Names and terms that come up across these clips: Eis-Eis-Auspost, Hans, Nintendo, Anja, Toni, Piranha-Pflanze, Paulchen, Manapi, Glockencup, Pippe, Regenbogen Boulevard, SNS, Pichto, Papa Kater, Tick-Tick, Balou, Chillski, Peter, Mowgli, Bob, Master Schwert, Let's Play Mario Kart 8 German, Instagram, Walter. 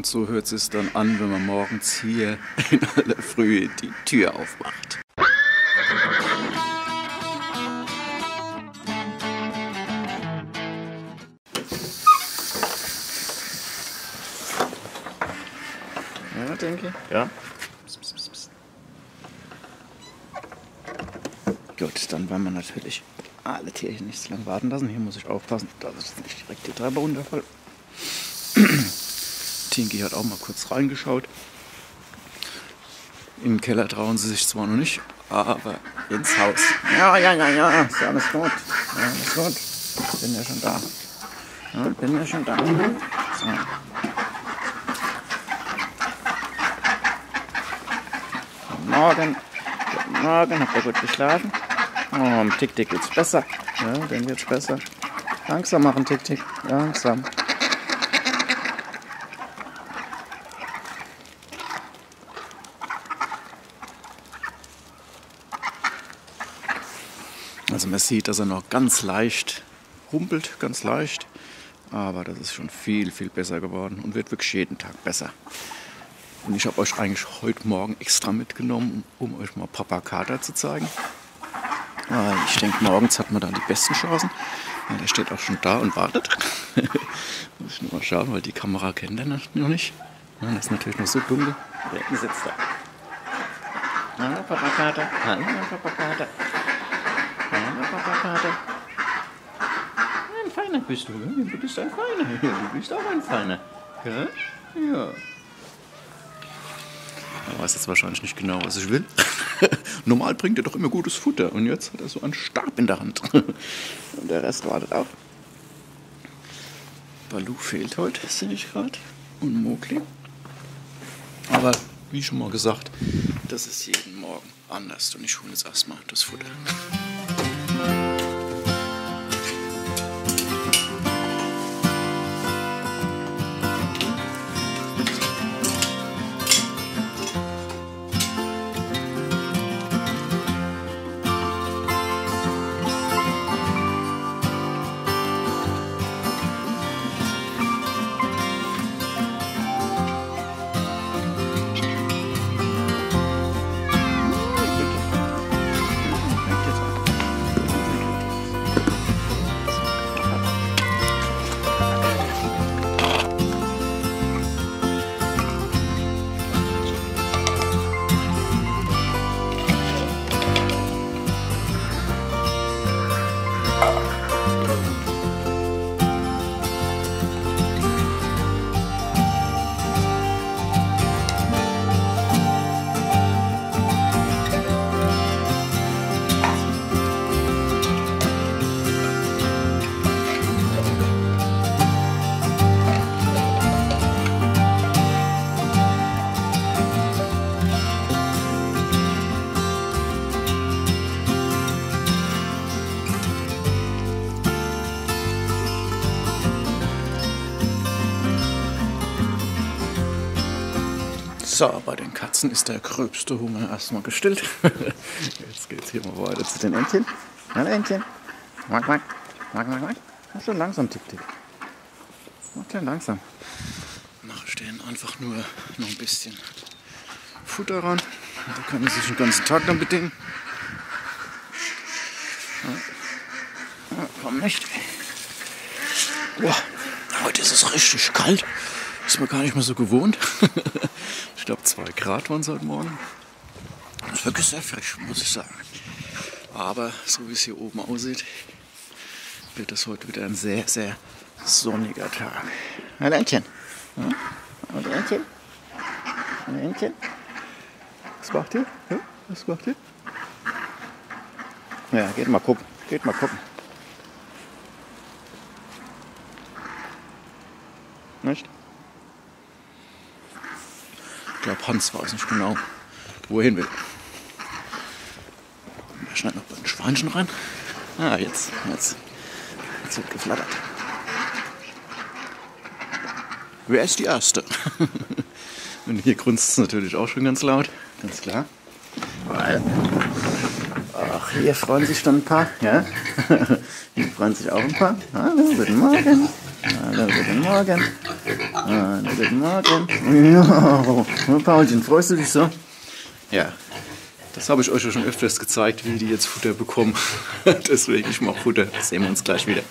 und so hört es dann an, wenn man morgens hier in aller Frühe die Tür aufmacht. Ja, denke ich. Ja. Gut, dann wollen wir natürlich alle Tierchen nicht zu lange warten lassen. Hier muss ich aufpassen, dass ich nicht direkt die Treppe runterfall. Tinky hat auch mal kurz reingeschaut. Im Keller trauen sie sich zwar noch nicht, aber ins Haus. Ja, ist alles gut. Ja, alles gut. Ich bin ja schon da. So. Guten Morgen, habt ihr gut geschlafen? Oh, im Tick-Tick geht's besser. Ja, dem geht's besser. Langsam machen, Tick-Tick. Langsam. Also man sieht, dass er noch ganz leicht humpelt, ganz leicht. Aber das ist schon viel, viel besser geworden und wird wirklich jeden Tag besser. Und ich habe euch eigentlich heute Morgen extra mitgenommen, um euch mal Papa Kater zu zeigen. Weil ich denke, morgens hat man dann die besten Chancen. Ja, der steht auch schon da und wartet. Muss ich nur mal schauen, weil die Kamera kennt er noch nicht. Ja, das ist natürlich noch so dunkel. Da hinten sitzt er. Hallo Papa Kater. Hallo Papa Kater. Hallo Papa Kater. Ein Feiner bist du. Du bist ein Feiner. Du bist auch ein Feiner. Ja? Ja. Er weiß jetzt wahrscheinlich nicht genau, was ich will. Normal bringt er doch immer gutes Futter. Und jetzt hat er so einen Stab in der Hand. Und der Rest wartet auch. Balou fehlt heute, sehe ich gerade. Und Mowgli. Aber wie schon mal gesagt, das ist jeden Morgen anders. Und ich hole jetzt erstmal das Futter. So, bei den Katzen ist der gröbste Hunger erstmal gestillt. Jetzt geht's hier mal weiter zu den Entchen. Hallo Entchen. Mag. Mach schon langsam, Tick-Tick. Mach schon langsam. Mach stehen einfach nur noch ein bisschen Futter ran. Da kann man sich den ganzen Tag dann bedienen. Ja, komm nicht. Boah, heute ist es richtig kalt. Ist man gar nicht mehr so gewohnt. Ich glaube 2 Grad waren es heute Morgen. Das ist wirklich sehr frisch, muss ich sagen. Aber so wie es hier oben aussieht, wird das heute wieder ein sehr, sehr sonniger Tag. Hallo Entchen. Hallo Entchen. Hallo Entchen. Was macht ihr? Ja? Was macht ihr? Ja, geht mal gucken. Geht mal gucken. Nicht? Ich glaube, Hans weiß nicht genau, wo er hin will. Er schneidet noch bei den Schweinchen rein. Ah, jetzt wird geflattert. Wer ist die Erste? Und hier grunzt es natürlich auch schon ganz laut. Ganz klar. Ach, hier freuen sich dann ein paar. Ja? Hier freuen sich auch ein paar. Hallo, guten Morgen. Hallo, guten Morgen. Guten Morgen. Ja, Paulchen, freust du dich so? Ja, das habe ich euch ja schon öfters gezeigt, wie die jetzt Futter bekommen. Deswegen, ich mache Futter. Das sehen wir uns gleich wieder.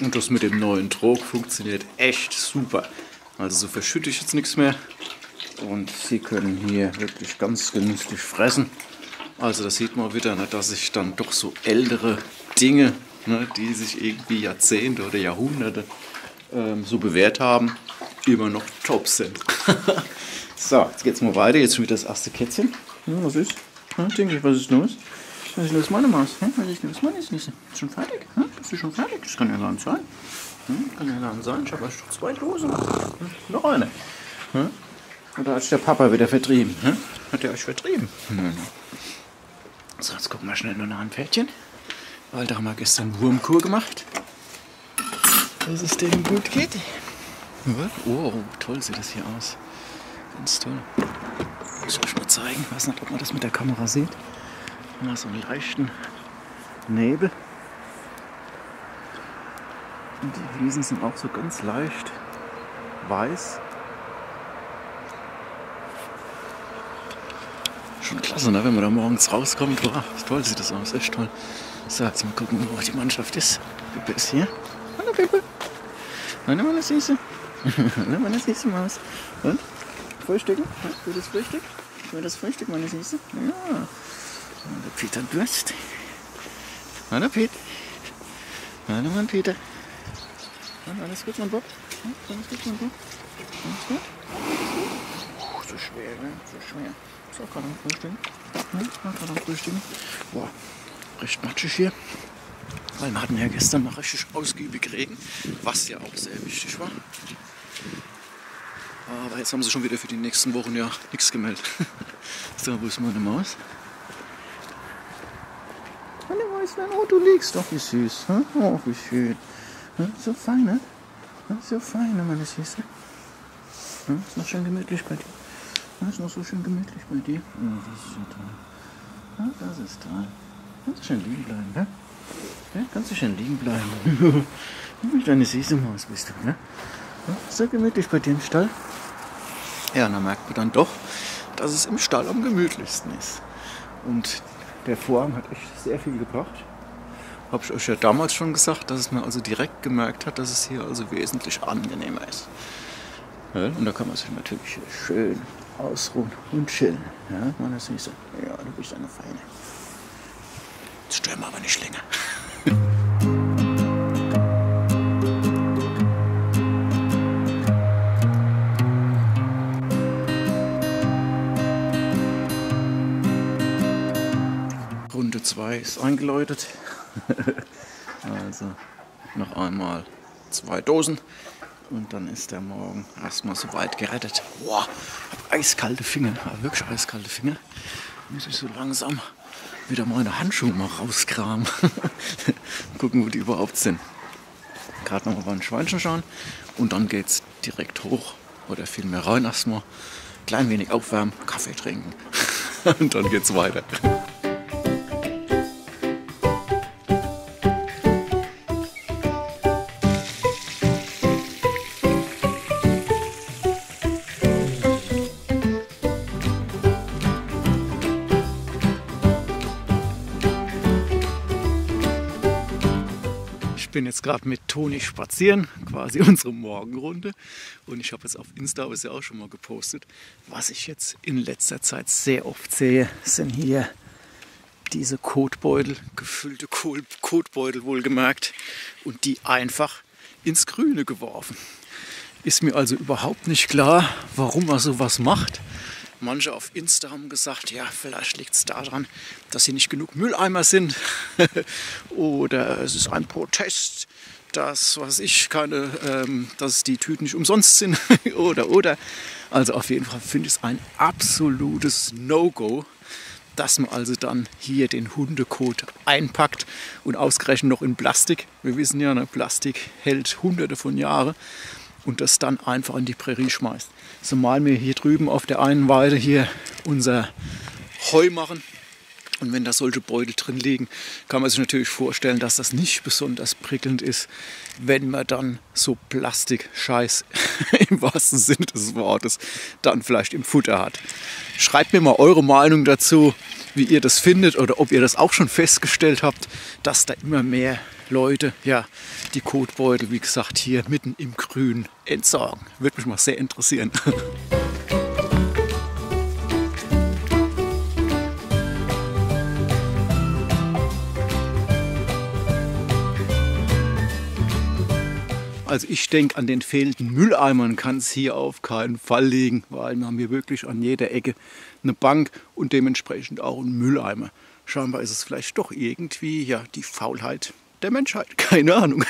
Und das mit dem neuen Trog funktioniert echt super. Also so verschütte ich jetzt nichts mehr. Und sie können hier wirklich ganz genüsslich fressen. Also das sieht man wieder, ne, dass ich dann doch so ältere Dinge, ne, die sich irgendwie Jahrzehnte oder Jahrhunderte so bewährt haben, immer noch top sind. So, jetzt geht's mal weiter. Jetzt schon wieder das erste Kätzchen. Hm, was ist? Hm, Dinge, was ist los? Was ist los, meine Maus? Hm, was ist los, meine Niese? Ist schon fertig? Hm? Bist du schon fertig? Das kann ja gar nicht sein. Hm, kann ja gar nicht sein. Ich habe schon 2 Dosen. Hm, noch eine. Hm? Oder hat sich der Papa wieder vertrieben? Hm? Hat er euch vertrieben? Hm. So, jetzt gucken wir schnell nur nach einem Pferdchen. Walter haben wir gestern Wurmkur gemacht. Dass es dem gut geht. Oh, toll sieht das hier aus. Ganz toll. Muss ich euch mal zeigen. Ich weiß nicht, ob man das mit der Kamera sieht. Mal so einen leichten Nebel. Und die Wiesen sind auch so ganz leicht weiß. Schon klasse, ne? Wenn man da morgens rauskommt. Boah, toll sieht das aus, echt toll. So, jetzt mal gucken, wo die Mannschaft ist. Pippe ist hier. Hallo Pippe. Hallo meine Süße. Hallo meine süße Maus. Und? Frühstücken? Gutes Frühstück? Für das Frühstück, meine Süße? Ja. Und der Peter Durst. Hallo Peter. Hallo mein Peter. Und alles gut, mein Bob? Alles gut, mein Bob? Alles gut? Oh, so schwer, ne? So schwer. So, kann man frühstücken. Kann man frühstücken. Boah, recht matschig hier. Weil wir hatten ja gestern mal richtig ausgiebig Regen, was ja auch sehr wichtig war. Aber jetzt haben sie schon wieder für die nächsten Wochen ja nichts gemeldet. So, wo ist meine Maus? Meine Mäuslein, oh, du liegst. Doch, wie süß. Hm? Oh, wie schön. Hm? So fein, ne? Hm? So fein, ne, meine Süße. Hm? Ist noch schön gemütlich bei dir. Das ist noch so schön gemütlich bei dir. Ja, das ist schon toll. Ja, das ist toll. Kannst du schön liegen bleiben, ne? Ja, kannst du schön liegen bleiben. Wie deine süße Maus bist du, ne? Ja, so gemütlich bei dir im Stall. Ja, und dann merkt man dann doch, dass es im Stall am gemütlichsten ist. Und der Vorhang hat echt sehr viel gebracht. Habe ich euch ja damals schon gesagt, dass es mir also direkt gemerkt hat, dass es hier also wesentlich angenehmer ist. Ja, und da kann man sich natürlich schön ausruhen und chillen. Ja, meine Süße. Ja, du bist eine Feine. Jetzt stören wir aber nicht länger. Runde 2 ist eingeläutet. Also noch einmal 2 Dosen. Und dann ist der Morgen erstmal so weit gerettet. Boah, hab eiskalte Finger, wirklich eiskalte Finger. Muss ich so langsam wieder meine Handschuhe mal rauskramen. Gucken, wo die überhaupt sind. Gerade noch mal beim Schweinchen schauen. Und dann geht's direkt hoch. Oder vielmehr rein erstmal. Klein wenig aufwärmen, Kaffee trinken. Und dann geht's weiter. Ich bin jetzt gerade mit Toni spazieren, quasi unsere Morgenrunde. Und ich habe jetzt auf Insta, aber ist ja auch schon mal gepostet, was ich jetzt in letzter Zeit sehr oft sehe, sind hier diese Kotbeutel, gefüllte Kotbeutel wohlgemerkt, und die einfach ins Grüne geworfen. Ist mir also überhaupt nicht klar, warum man sowas macht. Manche auf Insta haben gesagt, ja, vielleicht liegt es daran, dass hier nicht genug Mülleimer sind. Oder es ist ein Protest, dass, was ich, keine, dass die Tüten nicht umsonst sind. oder. Also auf jeden Fall finde ich es ein absolutes No-Go, dass man also dann hier den Hundekot einpackt und ausgerechnet noch in Plastik. Wir wissen ja, ne, Plastik hält hunderte von Jahren. und das dann einfach in die Prärie schmeißt. Zumal wir hier drüben auf der einen Weide hier unser Heu machen. Und wenn da solche Beutel drin liegen, kann man sich natürlich vorstellen, dass das nicht besonders prickelnd ist, wenn man dann so Plastikscheiß im wahrsten Sinne des Wortes dann vielleicht im Futter hat. Schreibt mir mal eure Meinung dazu, wie ihr das findet oder ob ihr das auch schon festgestellt habt, dass da immer mehr Leute ja die Kotbeutel, wie gesagt, hier mitten im Grün entsorgen. Würde mich mal sehr interessieren. Also ich denke, an den fehlenden Mülleimern kann es hier auf keinen Fall liegen, weil wir haben hier wirklich an jeder Ecke eine Bank und dementsprechend auch einen Mülleimer. Scheinbar ist es vielleicht doch irgendwie ja die Faulheit der Menschheit. Keine Ahnung.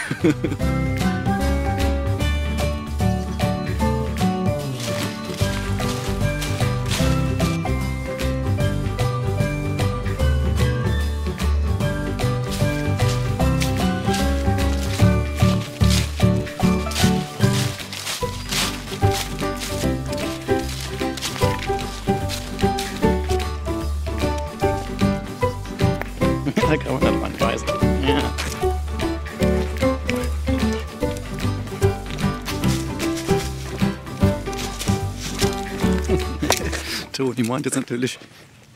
Toni meint jetzt natürlich,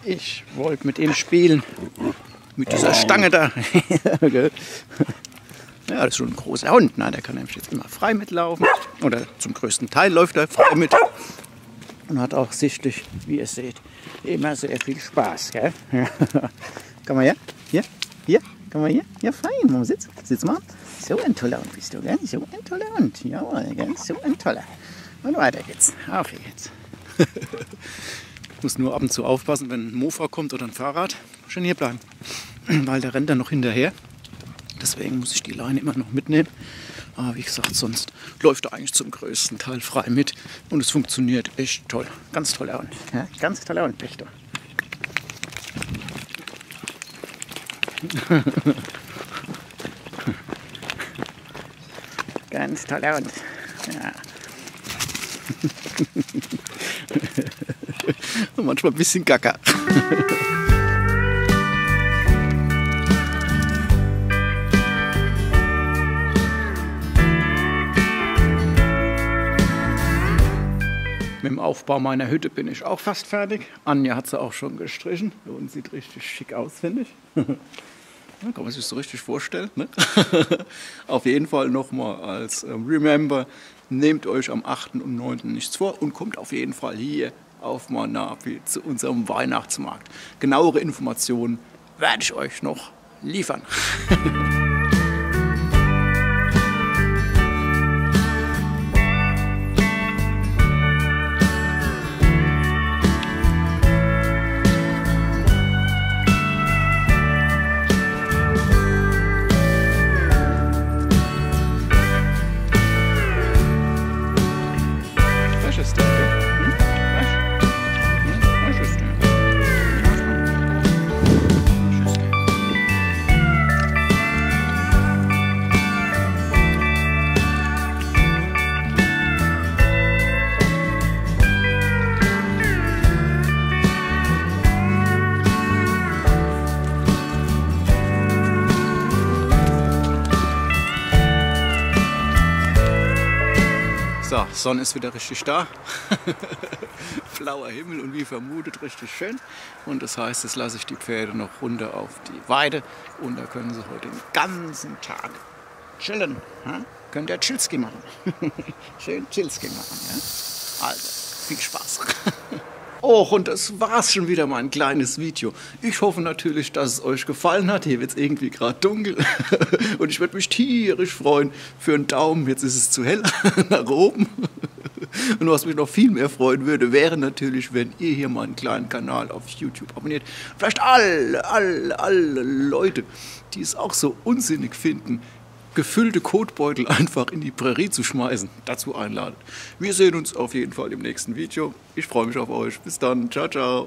ich wollte mit ihm spielen. Mit dieser Stange da. Ja, das ist schon ein großer Hund. Nein, der kann nämlich jetzt immer frei mitlaufen. Oder zum größten Teil läuft er frei mit. Und hat auch sichtlich, wie ihr seht, immer sehr viel Spaß. Gell? Ja. Komm mal her. Hier, hier, komm mal hier. Ja, fein. Warum sitzt? Sitz mal. So ein toller Hund bist du, gell? So ein toller Hund. Jawohl, gell? So ein toller. Und weiter geht's. Auf geht's. Ich muss nur ab und zu aufpassen, wenn ein Mofa kommt oder ein Fahrrad, schön hier bleiben, weil der rennt dann noch hinterher. Deswegen muss ich die Leine immer noch mitnehmen. Aber wie gesagt, sonst läuft er eigentlich zum größten Teil frei mit und es funktioniert echt toll. Ganz toller Hund. Ja, ganz toller Hund, Pichto. Ganz toller Hund. Ja. Manchmal ein bisschen gacker. Mit dem Aufbau meiner Hütte bin ich auch fast fertig. Anja hat sie auch schon gestrichen. Und sieht richtig schick aus, finde ich. Ja, kann man sich so richtig vorstellen. Ne? Auf jeden Fall nochmal als Remember, nehmt euch am 8. und 9. nichts vor und kommt auf jeden Fall hier auf Manapi zu unserem Weihnachtsmarkt. Genauere Informationen werde ich euch noch liefern. So, Sonne ist wieder richtig da, blauer Himmel und wie vermutet richtig schön. Und das heißt, jetzt lasse ich die Pferde noch runter auf die Weide und da können sie heute den ganzen Tag chillen. Ha? Könnt ihr Chillski machen, schön Chillski machen. Ja? Also, viel Spaß. Och, und das war's schon wieder, mein kleines Video. Ich hoffe natürlich, dass es euch gefallen hat. Hier wird es irgendwie gerade dunkel. Und ich würde mich tierisch freuen für einen Daumen. Jetzt ist es zu hell nach oben. Und was mich noch viel mehr freuen würde, wäre natürlich, wenn ihr hier meinen kleinen Kanal auf YouTube abonniert. Vielleicht alle Leute, die es auch so unsinnig finden, gefüllte Kotbeutel einfach in die Prärie zu schmeißen, dazu einladen. Wir sehen uns auf jeden Fall im nächsten Video. Ich freue mich auf euch. Bis dann. Ciao, ciao.